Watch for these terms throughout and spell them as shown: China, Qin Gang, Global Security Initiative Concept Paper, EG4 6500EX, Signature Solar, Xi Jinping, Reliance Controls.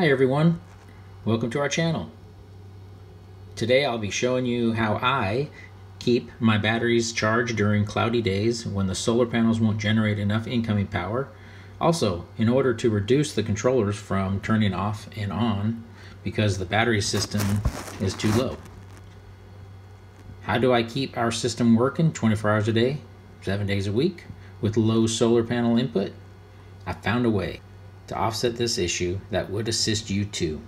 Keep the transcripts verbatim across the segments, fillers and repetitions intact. Hi everyone, welcome to our channel. Today I'll be showing you how I keep my batteries charged during cloudy days when the solar panels won't generate enough incoming power. Also, in order to reduce the controllers from turning off and on because the battery system is too low. How do I keep our system working twenty-four hours a day, seven days a week, with low solar panel input? I found a way to offset this issue that would assist you too.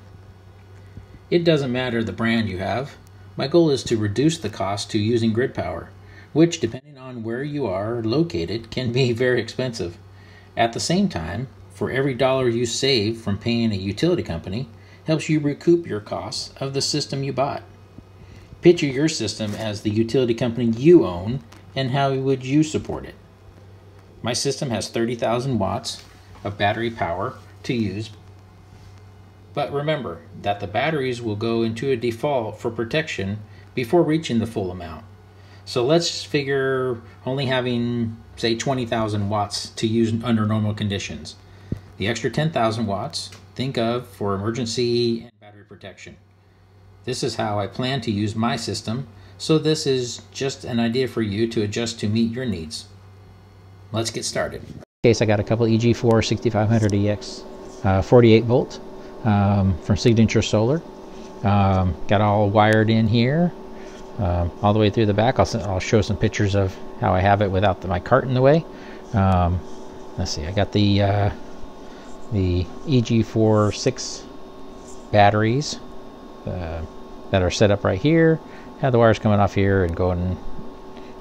It doesn't matter the brand you have. My goal is to reduce the cost to using grid power, which, depending on where you are located, can be very expensive. At the same time, for every dollar you save from paying a utility company, helps you recoup your costs of the system you bought. Picture your system as the utility company you own, and how would you support it? My system has thirty thousand watts of battery power to use, but remember that the batteries will go into a default for protection before reaching the full amount. So let's figure only having, say, twenty thousand watts to use under normal conditions. The extra ten thousand watts, think of for emergency and battery protection. This is how I plan to use my system, so this is just an idea for you to adjust to meet your needs. Let's get started. In case I got a couple E G four sixty-five hundred E X uh, forty-eight volt um, from Signature Solar. Um, got all wired in here. Um, all the way through the back. I'll, I'll show some pictures of how I have it without the, my cart in the way. Um, let's see, I got the uh, the E G four six batteries uh, that are set up right here. Have the wires coming off here and going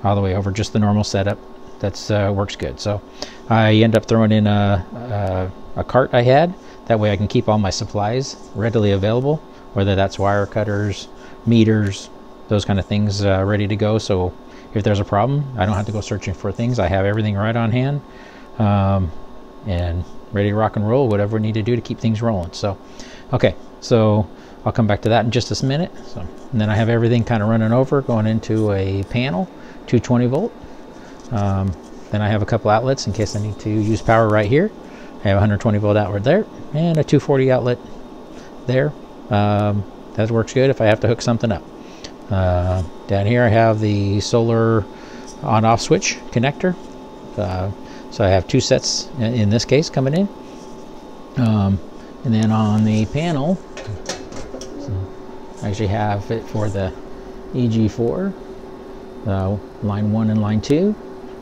all the way over, just the normal setup. That's uh, works good. So I end up throwing in a, a, a cart I had. That way I can keep all my supplies readily available, whether that's wire cutters, meters, those kind of things uh, ready to go. So if there's a problem, I don't have to go searching for things. I have everything right on hand um, and ready to rock and roll, whatever we need to do to keep things rolling. So, okay, so I'll come back to that in just a minute. So, and then I have everything kind of running over, going into a panel, two twenty volt. Um, then I have a couple outlets in case I need to use power right here. I have a one twenty volt outlet there and a two forty outlet there. Um, that works good if I have to hook something up. Uh, down here I have the solar on-off switch connector, uh, so I have two sets in this case coming in, um, and then on the panel, so I actually have it for the E G four, uh, line one and line two,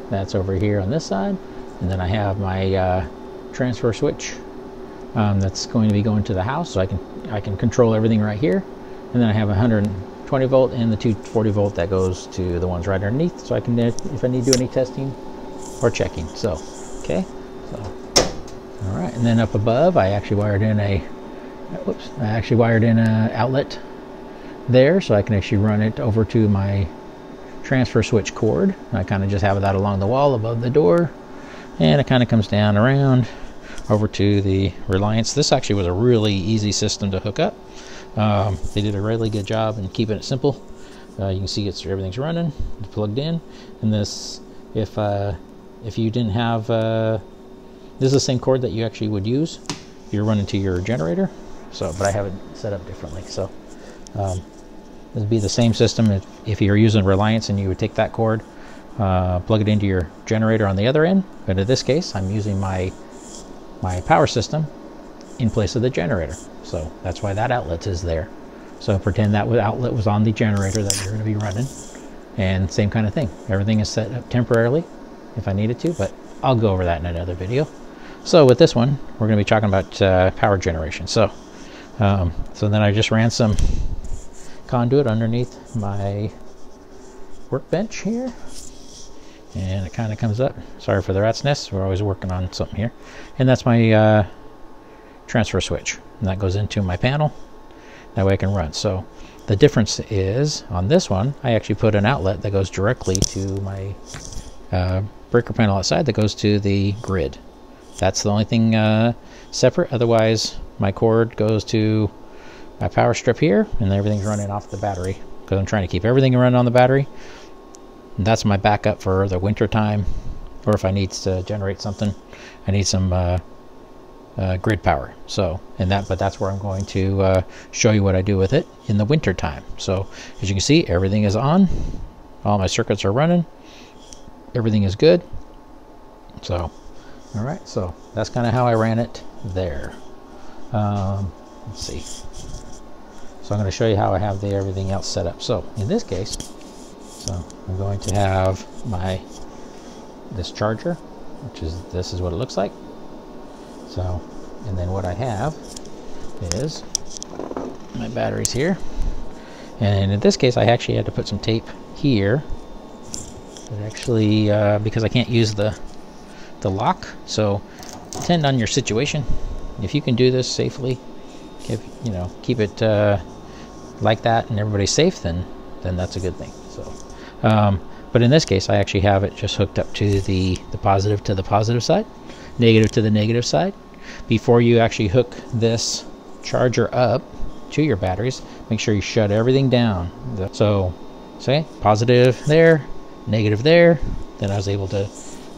that's over here on this side, and then I have my uh, transfer switch um, that's going to be going to the house, so I can I can control everything right here, and then I have a hundred. twenty volt and the two forty volt that goes to the ones right underneath, so I can, if I need to do any testing or checking. So, okay, so, all right, and then up above, I actually wired in a, whoops, I actually wired in an outlet there, so I can actually run it over to my transfer switch cord. I kind of just have that along the wall above the door, and it kind of comes down around over to the Reliance. This actually was a really easy system to hook up. Um, they did a really good job in keeping it simple. Uh, you can see it's everything's running, it's plugged in, and this, if uh, if you didn't have, uh, this is the same cord that you actually would use. You're running to your generator, so but I have it set up differently. So um, this would be the same system if, if you're using Reliance and you would take that cord, uh, plug it into your generator on the other end. But in this case, I'm using my my power system in place of the generator. So that's why that outlet is there. So pretend that outlet was on the generator that you're going to be running, and same kind of thing. Everything is set up temporarily if I needed to, but I'll go over that in another video. So with this one, we're going to be talking about uh, power generation. So, um, so then I just ran some conduit underneath my workbench here, and it kind of comes up. Sorry for the rat's nest. We're always working on something here, and that's my uh, transfer switch. And that goes into my panel, that way I can run. So the difference is, on this one, I actually put an outlet that goes directly to my uh, breaker panel outside that goes to the grid. That's the only thing uh, separate. Otherwise, my cord goes to my power strip here, and everything's running off the battery, because I'm trying to keep everything running on the battery. And that's my backup for the winter time, or if I need to generate something, I need some uh, uh, grid power. So, and that, but that's where I'm going to uh, show you what I do with it in the winter time. So as you can see, everything is on, all my circuits are running, everything is good. So, all right, so that's kind of how I ran it there. Um, let's see. So I'm going to show you how I have the everything else set up. So in this case, so I'm going to have my this charger, which is this is what it looks like. So, and then what I have is my batteries here. And in this case, I actually had to put some tape here. It actually uh, because I can't use the the lock. So depend on your situation. If you can do this safely, if you know, keep it uh, like that, and everybody's safe, then then that's a good thing. So, um, but in this case, I actually have it just hooked up to the the positive to the positive side, negative to the negative side. Before you actually hook this charger up to your batteries, make sure you shut everything down. So, say positive there, negative there. Then I was able to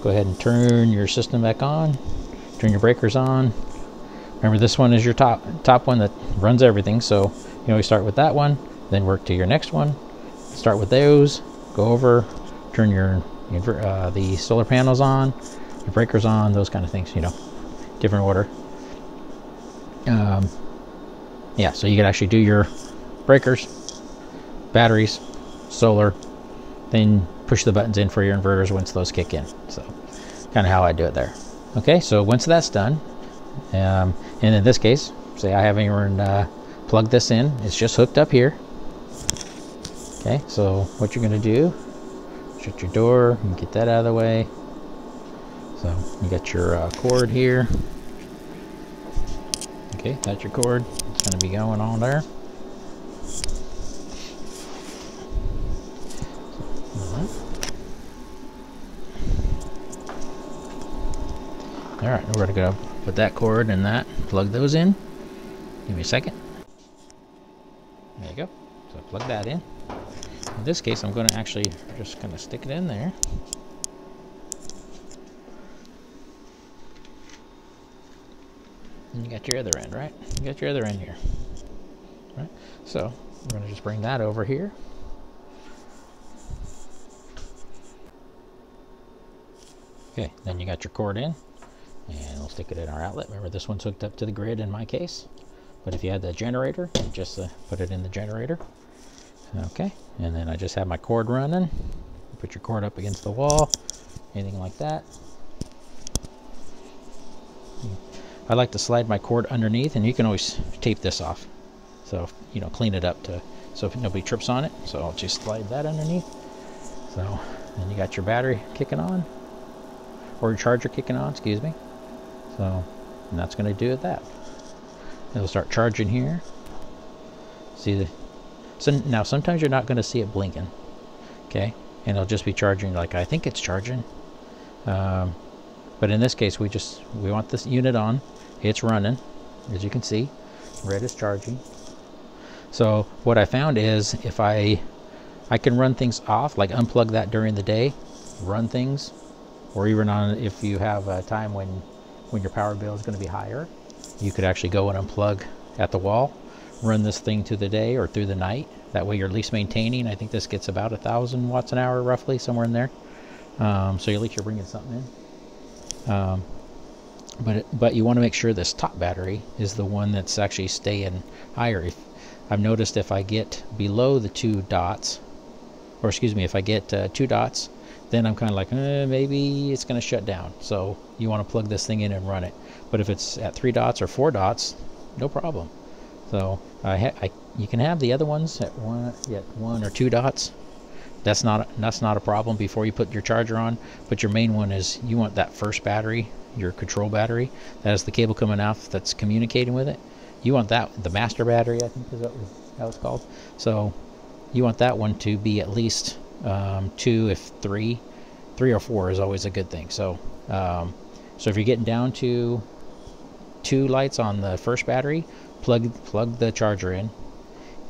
go ahead and turn your system back on, turn your breakers on. Remember, this one is your top top one that runs everything. So you always start with that one, then work to your next one. Start with those, go over, turn your uh, the solar panels on, your breakers on, those kind of things. You know, different order. Um, yeah, so you could actually do your breakers, batteries, solar, then push the buttons in for your inverters once those kick in. So kind of how I do it there. Okay, so once that's done. Um, and in this case, say I haven't even uh, plugged this in, it's just hooked up here. Okay, so what you're going to do, shut your door and get that out of the way. So you got your uh, cord here. Okay, that's your cord. It's going to be going on there. All right, we're going to go put that cord and that, plug those in. Give me a second. There you go. So plug that in. In this case, I'm going to actually just kind of stick it in there. And you got your other end, right? You got your other end here. All right. So we're going to just bring that over here. Okay, then you got your cord in. And we'll stick it in our outlet. Remember, this one's hooked up to the grid in my case. But if you had the generator, just uh, put it in the generator. Okay, and then I just have my cord running. Put your cord up against the wall, anything like that. I like to slide my cord underneath, and you can always tape this off. So, you know, clean it up to so if nobody trips on it. So I'll just slide that underneath. So, and you got your battery kicking on, or your charger kicking on, excuse me. So, and that's going to do it that. It'll start charging here. See the, so now sometimes you're not going to see it blinking. Okay. And it'll just be charging like I think it's charging. Um, but in this case, we just, we want this unit on. It's running, as you can see. Red is charging. So what I found is if I, I can run things off, like unplug that during the day, run things, or even on if you have a time when when your power bill is going to be higher, you could actually go and unplug at the wall, run this thing through the day or through the night. That way you're at least maintaining. I think this gets about a thousand watts an hour, roughly, somewhere in there. Um, so at least you're bringing something in. Um, but it, but you want to make sure this top battery is the one that's actually staying higher. If, I've noticed if I get below the two dots, or excuse me, if I get uh, two dots, then I'm kind of like, eh, maybe it's going to shut down. So you want to plug this thing in and run it. But if it's at three dots or four dots, no problem. So I, ha I you can have the other ones at one, at one or two dots. That's not a, that's not a problem before you put your charger on. But your main one is you want that first battery, your control battery. That is the cable coming out that's communicating with it. You want that, the master battery, I think is how it's called. So you want that one to be at least um two, if three three or four is always a good thing. So um so if you're getting down to two lights on the first battery, plug plug the charger in,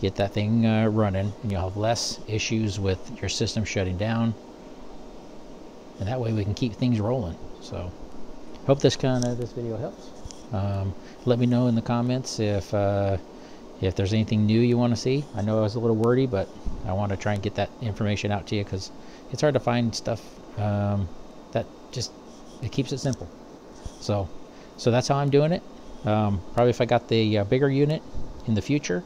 get that thing uh, running, and you'll have less issues with your system shutting down, and that way we can keep things rolling. So hope this kind of this video helps. Um, let me know in the comments if uh, if there's anything new you want to see. I know I was a little wordy, but I want to try and get that information out to you because it's hard to find stuff um, that just it keeps it simple. So, so that's how I'm doing it. Um, probably if I got the uh, bigger unit in the future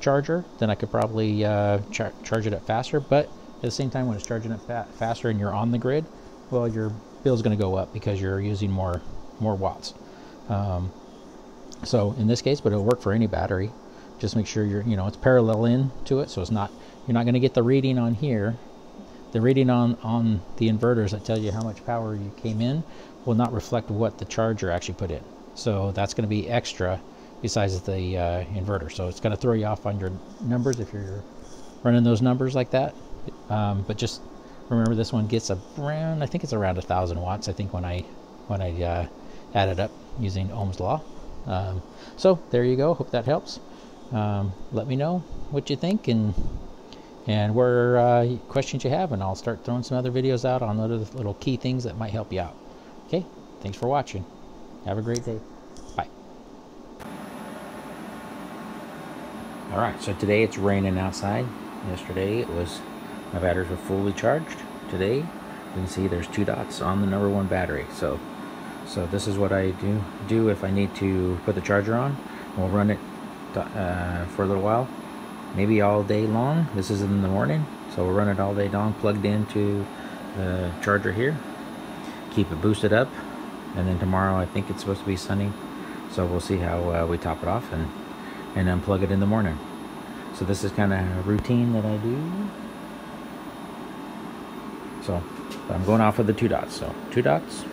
charger, then I could probably uh, char charge it up faster. But at the same time, when it's charging up fa faster and you're on the grid, well, your bill's going to go up because you're using more more watts. Um, so in this case, but it'll work for any battery. Just make sure you're you know it's parallel in to it, so it's not you're not going to get the reading on here. The reading on on the inverters that tell you how much power you came in will not reflect what the charger actually put in. So that's going to be extra besides the uh, inverter. So it's going to throw you off on your numbers if you're running those numbers like that. Um, but just remember, this one gets around, I think it's around a thousand watts. I think when I when I uh, add it up using Ohm's law. Um, so there you go. Hope that helps. Um, let me know what you think and and where uh, questions you have, and I'll start throwing some other videos out on other little key things that might help you out. Okay, thanks for watching. Have a great day. Bye. All right, so today it's raining outside. Yesterday it was, my batteries were fully charged. Today, you can see there's two dots on the number one battery. So, so this is what I do do if I need to put the charger on. We'll run it uh, for a little while, maybe all day long. This is in the morning, so we'll run it all day long, plugged into the charger here. Keep it boosted up, and then tomorrow I think it's supposed to be sunny, so we'll see how uh, we top it off and and unplug it in the morning. So this is kind of routine that I do. So I'm going off of the two dots. So two dots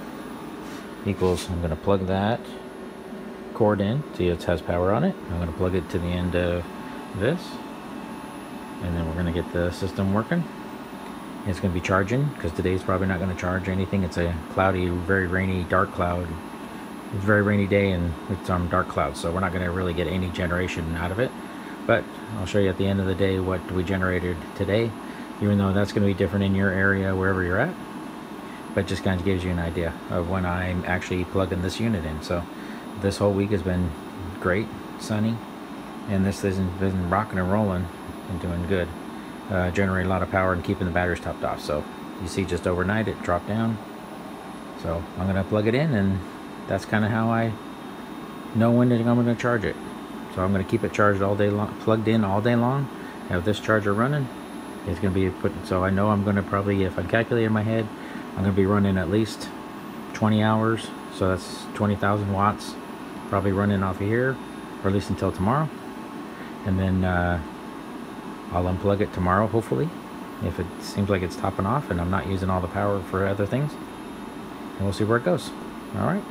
equals, I'm going to plug that cord in. See, it has power on it. I'm going to plug it to the end of this, and then we're going to get the system working. It's going to be charging because today's probably not going to charge anything. It's a cloudy, very rainy, dark cloud. It's a very rainy day and it's on dark clouds, so we're not going to really get any generation out of it. But I'll show you at the end of the day what we generated today, even though that's going to be different in your area, wherever you're at. But just kind of gives you an idea of when I'm actually plugging this unit in. So this whole week has been great, sunny, and this has been rocking and rolling and doing good. Uh, generate a lot of power and keeping the batteries topped off. So you see, just overnight it dropped down. So I'm gonna plug it in, and that's kind of how I know when I'm gonna charge it. So I'm gonna keep it charged all day long, plugged in all day long. Have this charger running. It's gonna be putting. So I know I'm gonna probably, if I'm calculating in my head, I'm gonna be running at least twenty hours. So that's twenty thousand watts. Probably running off of here, or at least until tomorrow, and then. Uh, I'll unplug it tomorrow, hopefully, if it seems like it's topping off and I'm not using all the power for other things. And we'll see where it goes. All right.